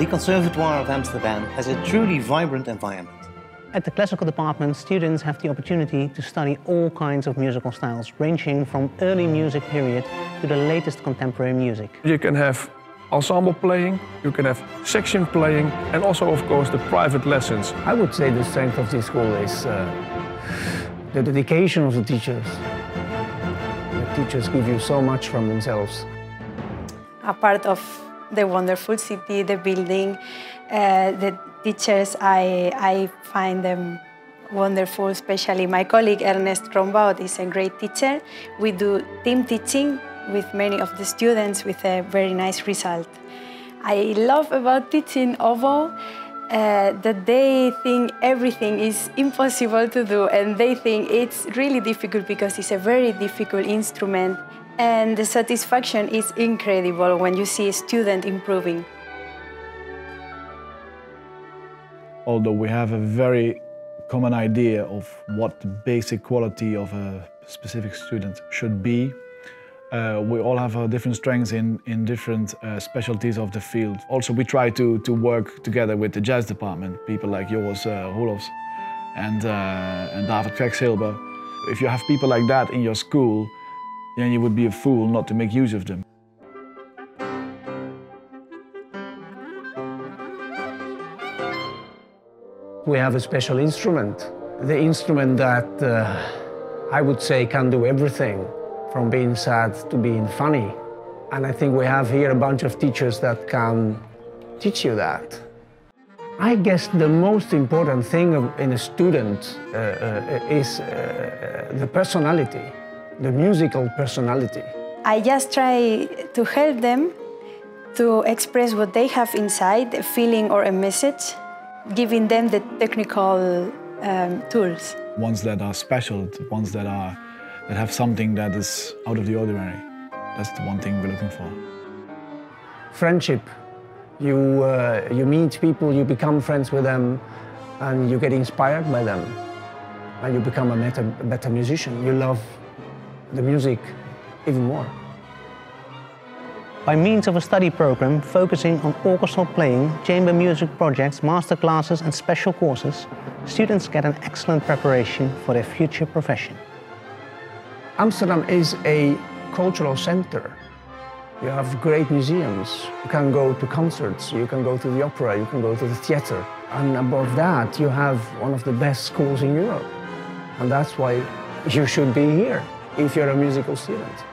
The Conservatoire of Amsterdam has a truly vibrant environment. At the classical department, students have the opportunity to study all kinds of musical styles, ranging from early music period to the latest contemporary music. You can have ensemble playing, you can have section playing, and also, of course, the private lessons. I would say the strength of this school is the dedication of the teachers. The teachers give you so much from themselves. A part of the wonderful city, the building, the teachers, I find them wonderful, especially my colleague Ernest Rombaud is a great teacher. We do team teaching with many of the students with a very nice result. I love about teaching oboe that they think everything is impossible to do, and they think it's really difficult because it's a very difficult instrument, and the satisfaction is incredible when you see a student improving. Although we have a very common idea of what the basic quality of a specific student should be, we all have our different strengths in different specialties of the field. Also, we try to work together with the jazz department, people like Joris Rolofs and David Quecksilber. If you have people like that in your school, then you would be a fool not to make use of them. We have a special instrument, the instrument that I would say can do everything, from being sad to being funny. And I think we have here a bunch of teachers that can teach you that. I guess the most important thing in a student is the personality, the musical personality. I just try to help them to express what they have inside, a feeling or a message, giving them the technical tools. Ones that are special, ones that have something that is out of the ordinary. That's the one thing we're looking for. Friendship. You meet people, you become friends with them, and you get inspired by them. And you become a better musician. You love the music even more. By means of a study program focusing on orchestral playing, chamber music projects, masterclasses and special courses, students get an excellent preparation for their future profession. Amsterdam is a cultural center. You have great museums. You can go to concerts, you can go to the opera, you can go to the theater. And above that, you have one of the best schools in Europe. And that's why you should be here if you're a musical student.